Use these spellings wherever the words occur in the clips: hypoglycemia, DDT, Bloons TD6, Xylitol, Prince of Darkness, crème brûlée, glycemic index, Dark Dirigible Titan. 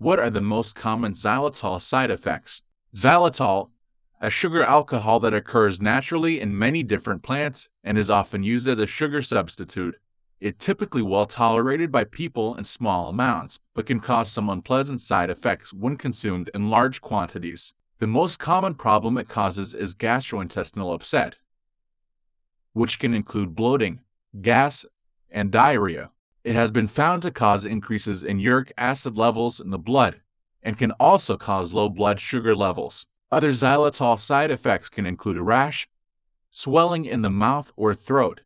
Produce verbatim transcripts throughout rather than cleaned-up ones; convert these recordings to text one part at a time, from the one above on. What are the most common xylitol side effects? Xylitol, a sugar alcohol that occurs naturally in many different plants and is often used as a sugar substitute. It's typically well tolerated by people in small amounts, but can cause some unpleasant side effects when consumed in large quantities. The most common problem it causes is gastrointestinal upset, which can include bloating, gas, and diarrhea. It has been found to cause increases in uric acid levels in the blood and can also cause low blood sugar levels. Other xylitol side effects can include a rash, swelling in the mouth or throat,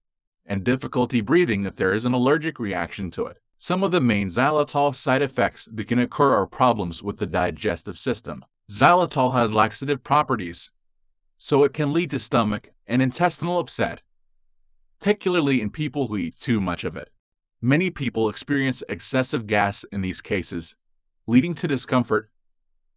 and difficulty breathing if there is an allergic reaction to it. Some of the main xylitol side effects that can occur are problems with the digestive system. Xylitol has laxative properties, so it can lead to stomach and intestinal upset, particularly in people who eat too much of it. Many people experience excessive gas in these cases, leading to discomfort,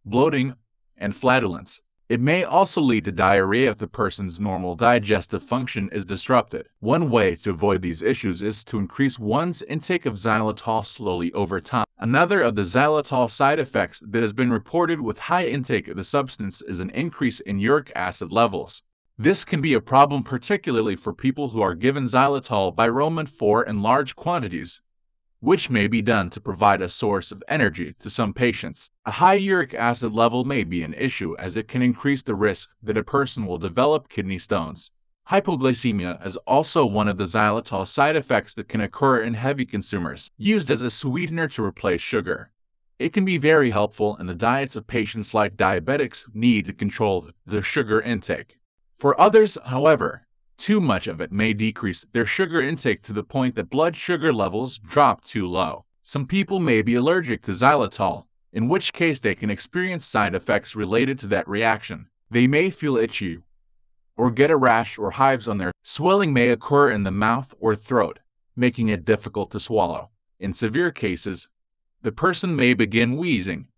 bloating, and flatulence. It may also lead to diarrhea if the person's normal digestive function is disrupted. One way to avoid these issues is to increase one's intake of xylitol slowly over time. Another of the xylitol side effects that has been reported with high intake of the substance is an increase in uric acid levels. This can be a problem particularly for people who are given xylitol by Roman four in large quantities, which may be done to provide a source of energy to some patients. A high uric acid level may be an issue as it can increase the risk that a person will develop kidney stones. Hypoglycemia is also one of the xylitol side effects that can occur in heavy consumers. Used as a sweetener to replace sugar, it can be very helpful in the diets of patients like diabetics who need to control their sugar intake. For others, however, too much of it may decrease their sugar intake to the point that blood sugar levels drop too low. Some people may be allergic to xylitol, in which case they can experience side effects related to that reaction. They may feel itchy or get a rash or hives on their swelling may occur in the mouth or throat, making it difficult to swallow. In severe cases, the person may begin wheezing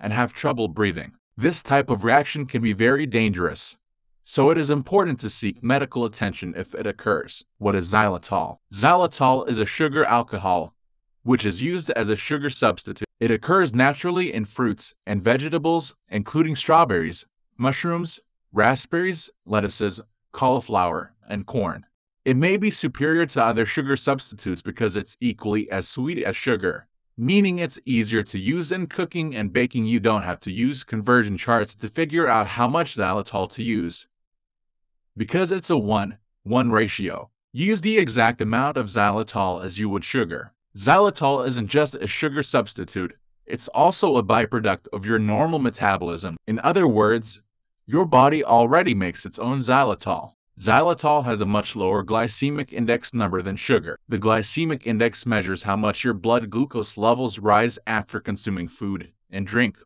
and have trouble breathing. This type of reaction can be very dangerous, so it is important to seek medical attention if it occurs. What is xylitol? Xylitol is a sugar alcohol, which is used as a sugar substitute. It occurs naturally in fruits and vegetables, including strawberries, mushrooms, raspberries, lettuces, cauliflower, and corn. It may be superior to other sugar substitutes because it's equally as sweet as sugar, meaning it's easier to use in cooking and baking. You don't have to use conversion charts to figure out how much xylitol to use, because it's a one one ratio. Use the exact amount of xylitol as you would sugar. Xylitol isn't just a sugar substitute, it's also a byproduct of your normal metabolism. In other words, your body already makes its own xylitol. Xylitol has a much lower glycemic index number than sugar. The glycemic index measures how much your blood glucose levels rise after consuming food and drink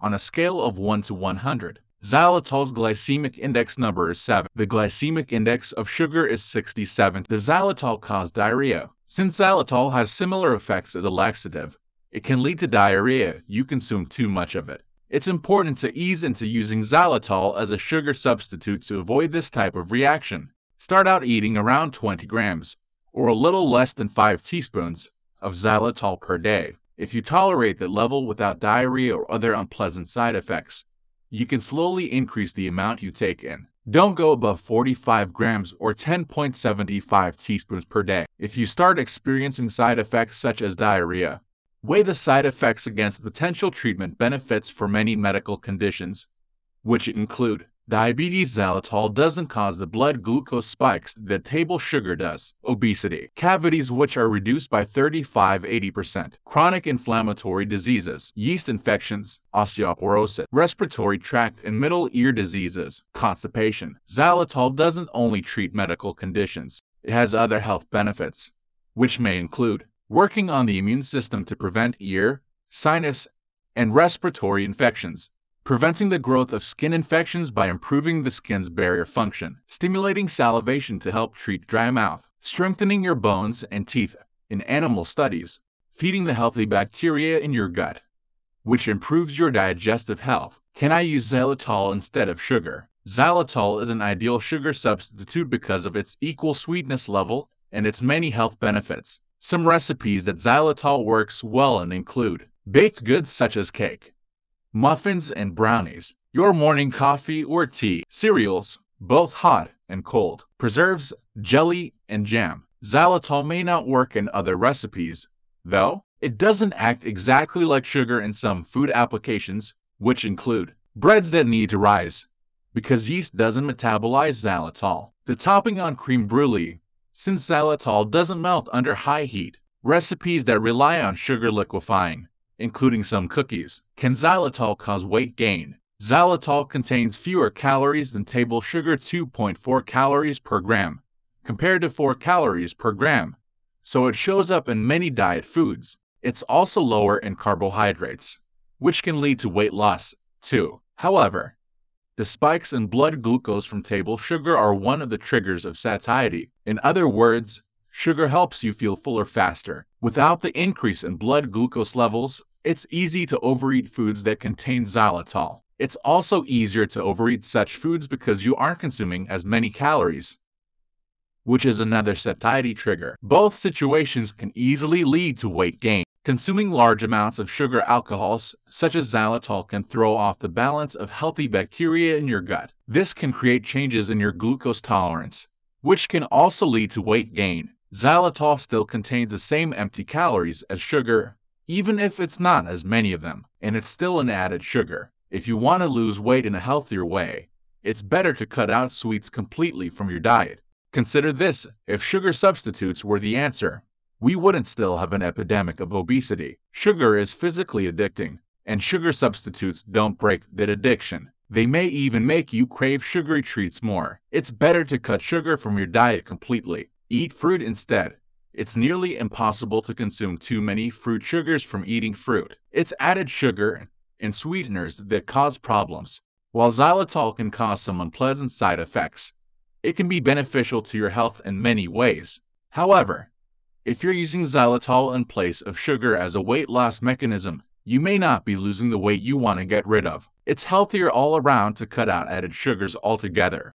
on a scale of one to one hundred. Xylitol's glycemic index number is seven. The glycemic index of sugar is sixty-seven. Does xylitol cause diarrhea? Since xylitol has similar effects as a laxative, it can lead to diarrhea if you consume too much of it. It's important to ease into using xylitol as a sugar substitute to avoid this type of reaction. Start out eating around twenty grams, or a little less than five teaspoons, of xylitol per day. If you tolerate that level without diarrhea or other unpleasant side effects, you can slowly increase the amount you take in. Don't go above forty-five grams or ten point seven five teaspoons per day. If you start experiencing side effects such as diarrhea, weigh the side effects against potential treatment benefits for many medical conditions, which include diabetes. Xylitol doesn't cause the blood glucose spikes that table sugar does. Obesity, cavities which are reduced by thirty-five to eighty percent. Chronic inflammatory diseases, yeast infections, osteoporosis, respiratory tract and middle ear diseases, constipation. Xylitol doesn't only treat medical conditions, it has other health benefits, which may include working on the immune system to prevent ear, sinus, and respiratory infections, preventing the growth of skin infections by improving the skin's barrier function, stimulating salivation to help treat dry mouth, strengthening your bones and teeth in animal studies, feeding the healthy bacteria in your gut, which improves your digestive health. Can I use xylitol instead of sugar? Xylitol is an ideal sugar substitute because of its equal sweetness level and its many health benefits. Some recipes that xylitol works well in include Baked goods such as cake, muffins and brownies, your morning coffee or tea, cereals, both hot and cold, preserves, jelly, and jam. Xylitol may not work in other recipes, though. It doesn't act exactly like sugar in some food applications, which include breads that need to rise, because yeast doesn't metabolize xylitol. The topping on crème brûlée, since xylitol doesn't melt under high heat. Recipes that rely on sugar liquefying, including some cookies. Can xylitol cause weight gain? Xylitol contains fewer calories than table sugar, two point four calories per gram, compared to four calories per gram, so it shows up in many diet foods. It's also lower in carbohydrates, which can lead to weight loss, too. However, the spikes in blood glucose from table sugar are one of the triggers of satiety. In other words, sugar helps you feel fuller faster. Without the increase in blood glucose levels, it's easy to overeat foods that contain xylitol. It's also easier to overeat such foods because you aren't consuming as many calories, which is another satiety trigger. Both situations can easily lead to weight gain. Consuming large amounts of sugar alcohols, such as xylitol, can throw off the balance of healthy bacteria in your gut. This can create changes in your glucose tolerance, which can also lead to weight gain. Xylitol still contains the same empty calories as sugar, even if it's not as many of them, and it's still an added sugar. If you want to lose weight in a healthier way, it's better to cut out sweets completely from your diet. Consider this: if sugar substitutes were the answer, we wouldn't still have an epidemic of obesity. Sugar is physically addicting, and sugar substitutes don't break that addiction. They may even make you crave sugary treats more. It's better to cut sugar from your diet completely. Eat fruit instead. It's nearly impossible to consume too many fruit sugars from eating fruit. It's added sugar and sweeteners that cause problems. While xylitol can cause some unpleasant side effects, it can be beneficial to your health in many ways. However, if you're using xylitol in place of sugar as a weight loss mechanism, you may not be losing the weight you want to get rid of. It's healthier all around to cut out added sugars altogether.